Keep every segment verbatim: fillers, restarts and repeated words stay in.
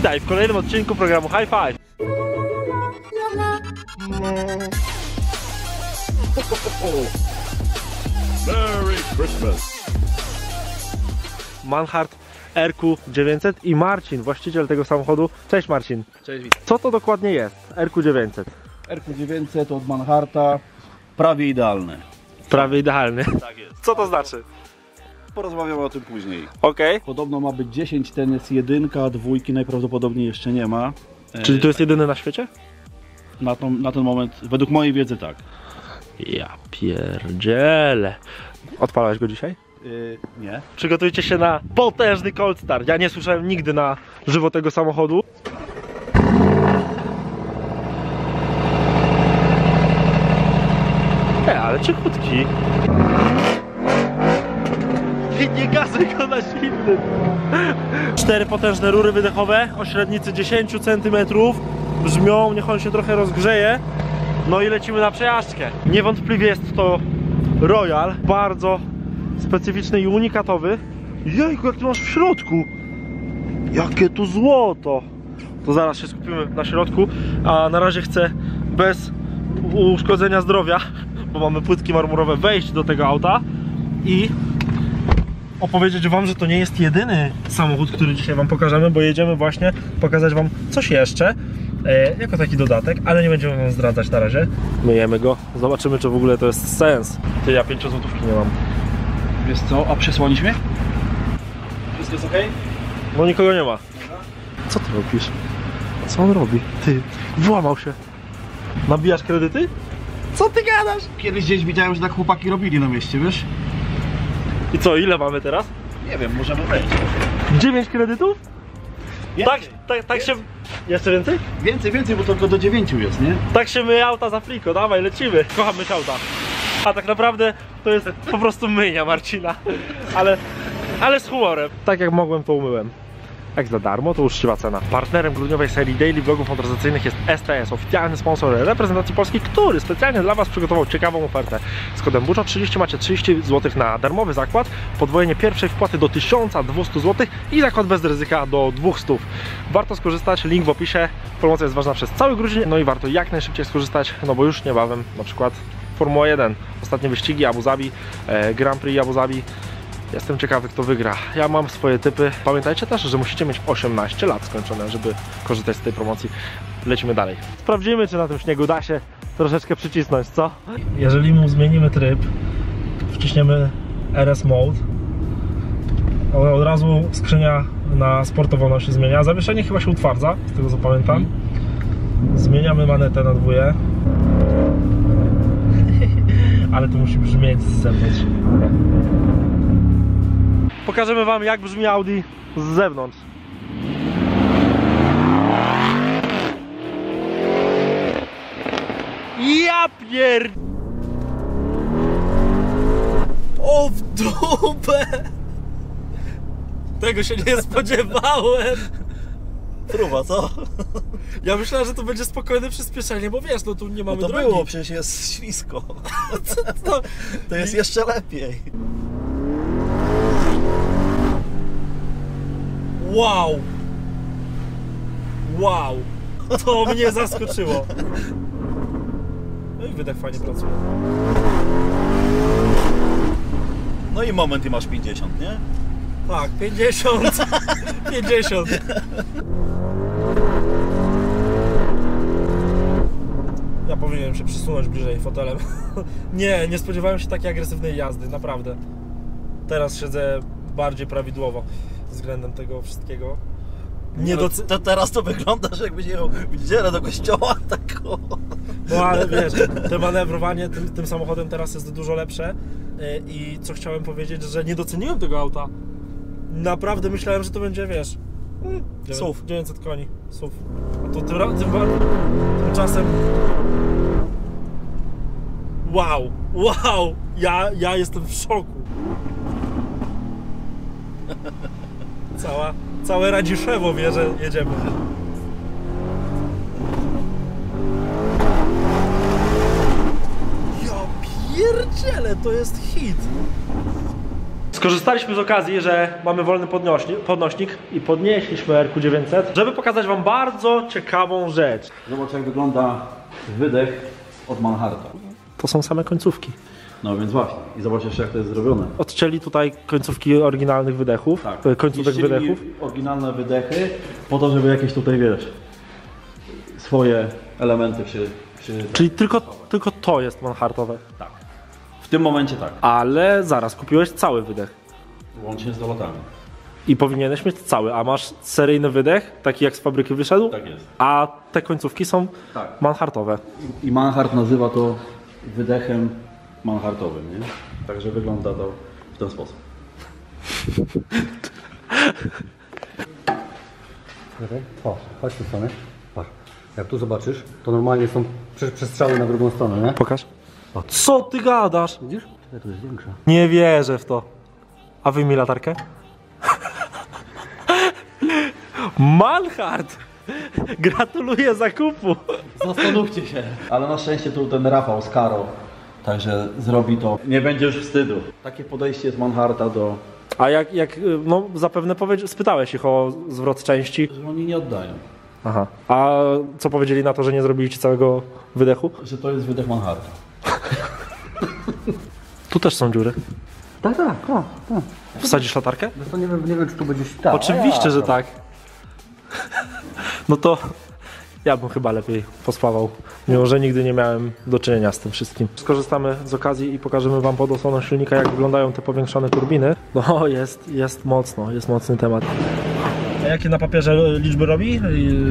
Witaj w kolejnym odcinku programu HiFi. Merry Christmas. Manhart R Q dziewięćset i Marcin, właściciel tego samochodu. Cześć Marcin. Cześć, witam. Co to dokładnie jest R Q dziewięćset? R Q dziewięćset od Manharta, prawie idealny. Prawie idealny. Tak jest. Co to znaczy? Porozmawiamy o tym później. Okay. Podobno ma być dziesięć, ten jest jedynka, dwójki najprawdopodobniej jeszcze nie ma. Czyli to jest jedyny na świecie? Na, tą, na ten moment, według mojej wiedzy tak. Ja pierdzielę. Odpalałeś go dzisiaj? Yy, nie. Przygotujcie się na potężny cold start. Ja nie słyszałem nigdy na żywo tego samochodu. E, ale cichutki. Nie gazuj go na silny. Cztery potężne rury wydechowe o średnicy dziesięć centymetrów. Brzmią, niech on się trochę rozgrzeje. No i lecimy na przejażdżkę. Niewątpliwie jest to Royal, bardzo specyficzny i unikatowy. Jejku, jak ty masz w środku? Jakie tu złoto! To zaraz się skupimy na środku, a na razie chcę bez uszkodzenia zdrowia, bo mamy płytki marmurowe, wejść do tego auta i opowiedzieć wam, że to nie jest jedyny samochód, który dzisiaj wam pokażemy, bo jedziemy właśnie pokazać wam coś jeszcze jako taki dodatek, ale nie będziemy wam zdradzać na razie. Myjemy go, zobaczymy, czy w ogóle to jest sens. Ty, ja pięciozłotówki nie mam. Wiesz co, a przesłaliśmy? Wszystko jest okej? Okay? Bo nikogo nie ma. Co ty robisz? Co on robi? Ty, włamał się. Nabijasz kredyty? Co ty gadasz? Kiedyś gdzieś widziałem, że tak chłopaki robili na mieście, wiesz? I co, ile mamy teraz? Nie wiem, możemy wejść. dziewięć kredytów? Więcej. Tak, tak, tak więcej. Się... Jeszcze więcej? Więcej, więcej, bo tylko do dziewięciu jest, nie? Tak się myje auta za fliko, dawaj, lecimy. Kocham myć auta. A tak naprawdę to jest po prostu myjnia Marcina. Ale, ale z humorem. Tak jak mogłem, to umyłem. Jak za darmo, to uczciwa cena. Partnerem grudniowej serii daily vlogów motoryzacyjnych jest S T S, oficjalny sponsor reprezentacji Polski, który specjalnie dla was przygotował ciekawą ofertę. Z kodem Buczo trzydzieści macie trzydzieści złotych na darmowy zakład, podwojenie pierwszej wpłaty do tysiąca dwustu złotych i zakład bez ryzyka do dwieście. Warto skorzystać, link w opisie. Promocja jest ważna przez cały grudzień, no i warto jak najszybciej skorzystać, no bo już niebawem na przykład Formuła jeden, ostatnie wyścigi Abu Zabi, e, Grand Prix Abu Zabi. Jestem ciekawy, kto wygra. Ja mam swoje typy. Pamiętajcie też, że musicie mieć osiemnaście lat skończone, żeby korzystać z tej promocji. Lecimy dalej. Sprawdzimy, czy na tym śniegu da się troszeczkę przycisnąć, co? Jeżeli mu zmienimy tryb, wciśniemy R S mode, od razu skrzynia na sportową nam się zmienia. Zawieszenie chyba się utwardza, z tego co pamiętam. Zmieniamy manetę na dwóje. Ale to musi brzmieć z zewnątrz. Pokażemy wam, jak brzmi Audi z zewnątrz. Ja pier... O w dupę! Tego się nie spodziewałem! Próba, co? Ja myślałem, że to będzie spokojne przyspieszenie, bo wiesz, no tu nie mamy no to drogi. Było, przecież jest ślisko. To, to jest jeszcze lepiej. Wow! Wow! To mnie zaskoczyło! No i wydech fajnie pracuje. No i moment i masz pięćdziesiąt, nie? Tak, pięćdziesiąt! pięćdziesiąt! Ja powinienem się przysunąć bliżej fotelem. Nie, nie spodziewałem się takiej agresywnej jazdy, naprawdę. Teraz siedzę bardziej prawidłowo względem tego wszystkiego. Nie no, doc... to teraz to wyglądasz, jakbyś jechał w niedzielę do kościoła, tak. No ale wiesz, to manewrowanie tym, tym samochodem teraz jest dużo lepsze i co chciałem powiedzieć, że nie doceniłem tego auta. Naprawdę myślałem, że to będzie, wiesz, S U V dziewięćset koni, S U V. A to tym, tym, tymczasem... Wow, wow, ja, ja jestem w szoku. Cała, całe Radziszewo wie, że jedziemy. Ja pierdzielę, to jest hit. Skorzystaliśmy z okazji, że mamy wolny podnośnik, podnośnik i podnieśliśmy R Q dziewięćset, żeby pokazać wam bardzo ciekawą rzecz. Zobacz, jak wygląda wydech od Manharta. To są same końcówki. No więc właśnie. I zobacz jeszcze, jak to jest zrobione. Odcięli tutaj końcówki oryginalnych wydechów. Tak. Końcówek wydechów. Oryginalne wydechy po to, żeby jakieś tutaj, wiesz, swoje elementy przy... przy Czyli tak, tylko, tylko to jest Manhartowe. Tak. W tym momencie tak. Ale zaraz kupiłeś cały wydech. Łącznie z dolotami. I powinieneś mieć cały, a masz seryjny wydech, taki jak z fabryki wyszedł. Tak jest. A te końcówki są tak. Manhartowe. I, i Manhart nazywa to wydechem manhartowym, nie? Także wygląda to w ten sposób. O, chodź tu stronę. Patrz. Jak tu zobaczysz, to normalnie są przestrzały na drugą stronę, nie? Pokaż. O, co ty gadasz? Widzisz? Czekaj, to jest większa. Nie wierzę w to. A wyjmij latarkę? Manhart! Gratuluję zakupu! Zastanówcie się. Ale na szczęście tu ten Rafał z Karo. Także zrobi to. Nie będzie już wstydu. Takie podejście z Manharta do... A jak, jak no zapewne spytałeś ich o zwrot części? Że oni nie oddają. Aha. A co powiedzieli na to, że nie zrobiliście całego wydechu? Że to jest wydech Manharta. Tu też są dziury. Tak, tak, tak. tak. Wsadzisz latarkę? No to nie wiem, nie wiem, czy tu będzie tak. Oczywiście, ja, że tak. No to... Ja bym chyba lepiej pospawał, mimo że nigdy nie miałem do czynienia z tym wszystkim. Skorzystamy z okazji i pokażemy wam pod osłoną silnika, jak wyglądają te powiększone turbiny. No jest, jest mocno, jest mocny temat. A jakie na papierze liczby robi?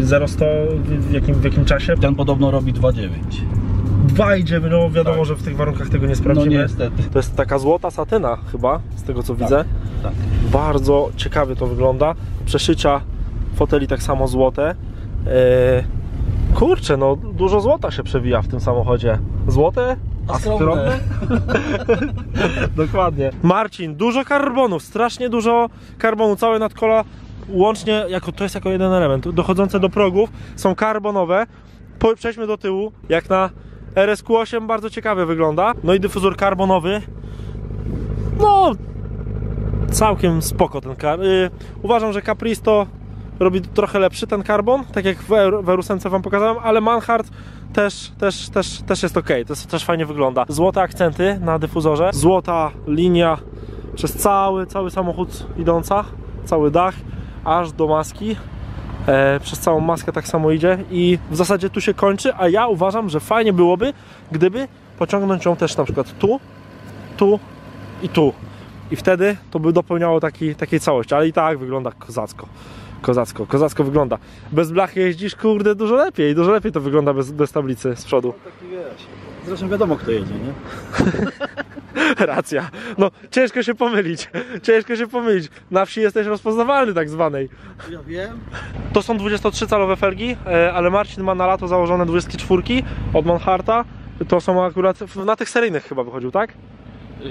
zero do stu w jakim, w jakim czasie? Ten podobno robi dwa przecinek dziewięć. dwa przecinek dziewięć, no wiadomo, tak. Że w tych warunkach tego nie sprawdzimy. No niestety. To jest taka złota satyna chyba, z tego co tak, widzę. Tak. Bardzo ciekawie to wygląda. Przeszycia foteli tak samo złote. Kurczę, no dużo złota się przewija w tym samochodzie. Złote? Skromne. Dokładnie. Marcin, dużo karbonu, strasznie dużo karbonu, całe nadkola łącznie, jako, to jest jako jeden element, dochodzące do progów, są karbonowe. Przejdźmy do tyłu, jak na R S Q osiem bardzo ciekawie wygląda. No i dyfuzor karbonowy. No, całkiem spoko ten kar. Yy, uważam, że Capristo robi trochę lepszy ten karbon, tak jak w Verusence wam pokazałem, ale Manhart też, też, też, też jest ok, to też fajnie wygląda. Złote akcenty na dyfuzorze, złota linia przez cały, cały samochód idąca, cały dach, aż do maski. E, przez całą maskę tak samo idzie i w zasadzie tu się kończy, a ja uważam, że fajnie byłoby, gdyby pociągnąć ją też na przykład tu, tu i tu. I wtedy to by dopełniało taki, takiej całości, ale i tak wygląda kozacko. Kozacko, kozacko wygląda. Bez blachy jeździsz, kurde, dużo lepiej. Dużo lepiej to wygląda bez, bez tablicy z przodu. No, taki wiesz. Zresztą wiadomo, kto jedzie, nie? Racja. No, ciężko się pomylić. Ciężko się pomylić. Na wsi jesteś rozpoznawalny tak zwanej. Ja wiem. To są dwudziestotrzy calowe felgi, ale Marcin ma na lato założone dwudziestki czwórki od Manharta. To są akurat... Na tych seryjnych chyba wychodził, tak? Yy,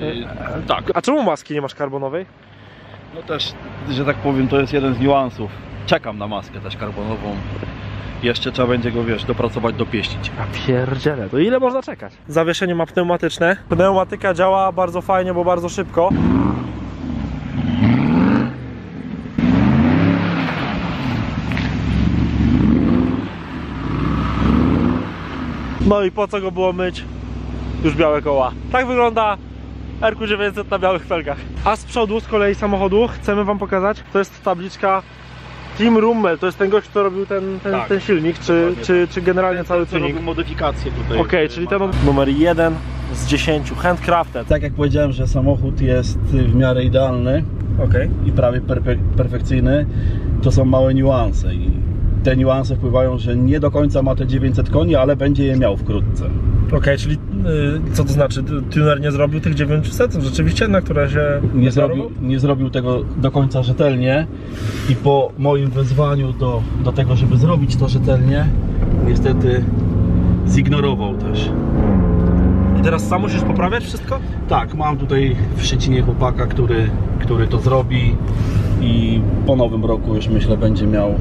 tak. A czemu maski nie masz karbonowej? No też, że tak powiem, to jest jeden z niuansów. Czekam na maskę też karbonową. Jeszcze trzeba będzie go, wiesz, dopracować, dopieścić. A pierdziele, to ile można czekać? Zawieszenie ma pneumatyczne. Pneumatyka działa bardzo fajnie, bo bardzo szybko. No i po co go było myć? Już białe koła. Tak wygląda R Q dziewięćset na białych felgach. A z przodu z kolei samochodu chcemy wam pokazać, to jest tabliczka Team Rumble, to jest ten gość, kto robił ten, ten, tak, ten silnik, czy, czy, czy generalnie ten, cały silnik. Modyfikacje tutaj. Okej, okay, czyli ten numer jeden z dziesięciu, handcrafted. Tak jak powiedziałem, że samochód jest w miarę idealny, okay, i prawie perfe perfekcyjny, to są małe niuanse i te niuanse wpływają, że nie do końca ma te dziewięćset koni, ale będzie je miał wkrótce. Okej, okay, czyli yy, co to znaczy? Tuner nie zrobił tych dziewięciuset rzeczywiście, na które się nie zrobił, nie zrobił tego do końca rzetelnie i po moim wezwaniu do, do tego, żeby zrobić to rzetelnie, niestety zignorował też. I teraz sam musisz poprawiać wszystko? Tak, mam tutaj w Szczecinie chłopaka, który, który to zrobi i po nowym roku już myślę będzie miał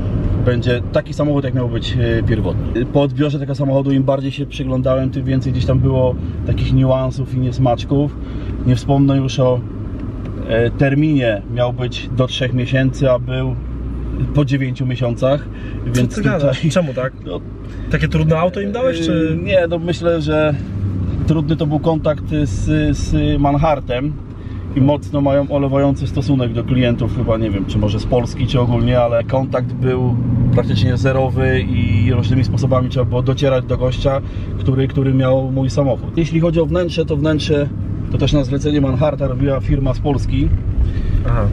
Będzie taki samochód, jak miał być pierwotny. Po odbiorze tego samochodu, im bardziej się przyglądałem, tym więcej gdzieś tam było takich niuansów i niesmaczków. Nie wspomnę już o terminie miał być do trzech miesięcy, a był po dziewięciu miesiącach. Więc co ty tutaj... Czemu tak? No, takie trudne auto im dałeś? Czy... Nie, no myślę, że trudny to był kontakt z, z Manhartem i mocno mają olewający stosunek do klientów, chyba nie wiem, czy może z Polski, czy ogólnie, ale kontakt był praktycznie zerowy i różnymi sposobami trzeba było docierać do gościa, który, który miał mój samochód. Jeśli chodzi o wnętrze, to wnętrze to też na zlecenie Manharta robiła firma z Polski. Aha.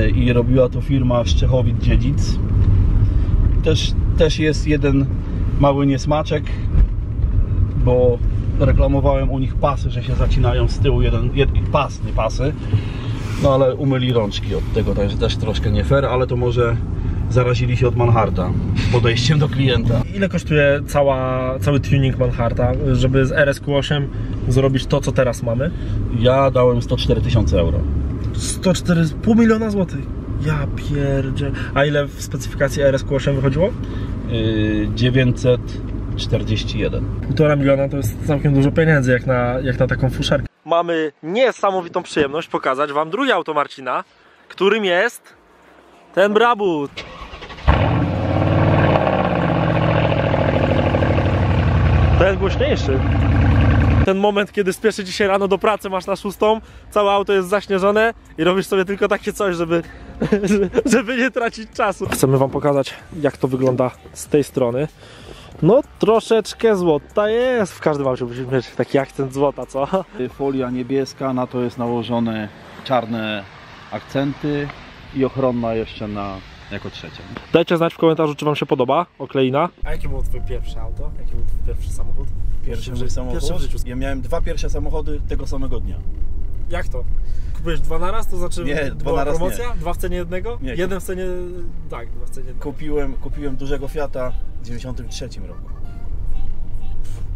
Yy, i robiła to firma z Czechowic-Dziedzic. Też, też jest jeden mały niesmaczek, bo reklamowałem u nich pasy, że się zacinają z tyłu, jeden, jed, pas, nie pasy, no ale umyli rączki od tego, także też troszkę nie fair, ale to może zarazili się od Manharta podejściem do klienta. Ile kosztuje cała, cały tuning Manharta, żeby z R S Q osiem zrobić to, co teraz mamy? Ja dałem sto cztery tysiące euro. sto cztery, pół miliona złotych. Ja pierdzie. A ile w specyfikacji R S Q osiem wychodziło? Yy, dziewięćset czterdzieści jeden. półtora miliona to jest całkiem dużo pieniędzy, jak na, jak na taką fuszerkę. Mamy niesamowitą przyjemność pokazać wam drugie auto Marcina, którym jest ten Brabut. To jest głośniejszy. Ten moment, kiedy spieszy dzisiaj rano do pracy, masz na szóstą, całe auto jest zaśnieżone i robisz sobie tylko takie coś, żeby, żeby nie tracić czasu. Chcemy wam pokazać, jak to wygląda z tej strony. No troszeczkę złota jest, w każdym razie musimy mieć taki akcent złota, co? Folia niebieska, na to jest nałożone czarne akcenty i ochronna jeszcze na jako trzecia. Dajcie znać w komentarzu, czy wam się podoba okleina. A jakie było twoje pierwsze auto? Jaki był twój pierwszy samochód? Pierwszy, pierwszy samochód? Pierwszy w życiu. Ja miałem dwa pierwsze samochody tego samego dnia. Jak to? Kupiłeś dwa naraz, to znaczy nie, dwa naraz promocja? Nie. Dwa w cenie jednego? Nie, jeden w cenie... Tak, dwa w cenie jednego. Kupiłem, kupiłem dużego Fiata w dziewięćdziesiątym trzecim roku.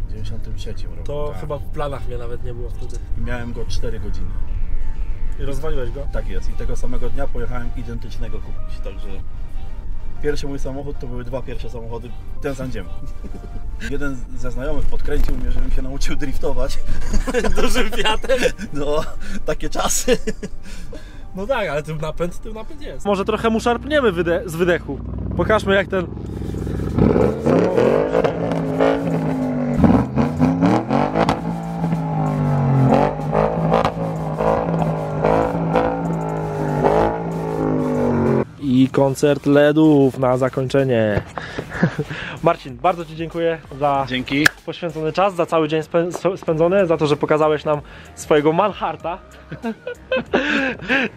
W dziewięćdziesiątym trzecim roku, To tak. Chyba w planach mnie nawet nie było wtedy. Miałem go cztery godziny. I rozwaliłeś go? Tak jest. I tego samego dnia pojechałem identycznego kupić, także... Pierwszy mój samochód to były dwa pierwsze samochody, ten sam dzień. Jeden ze znajomych podkręcił mnie, żebym się nauczył driftować. Dużym Fiatem? No, takie czasy. No tak, ale tym napęd, tym napęd jest. Może trochę mu szarpniemy wyde z wydechu. Pokażmy, jak ten... I koncert LEDów na zakończenie. Marcin, bardzo ci dziękuję za Dzięki. poświęcony czas, za cały dzień spędzony, za to, że pokazałeś nam swojego Manharta.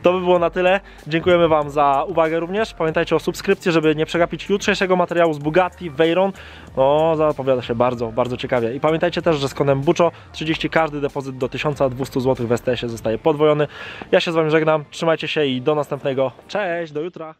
To by było na tyle. Dziękujemy wam za uwagę również. Pamiętajcie o subskrypcji, żeby nie przegapić jutrzejszego materiału z Bugatti Veyron. No, zapowiada się bardzo, bardzo ciekawie. I pamiętajcie też, że z kodem Buczo trzydzieści każdy depozyt do tysiąca dwustu złotych w S T S ie zostaje podwojony. Ja się z wami żegnam, trzymajcie się i do następnego. Cześć, do jutra.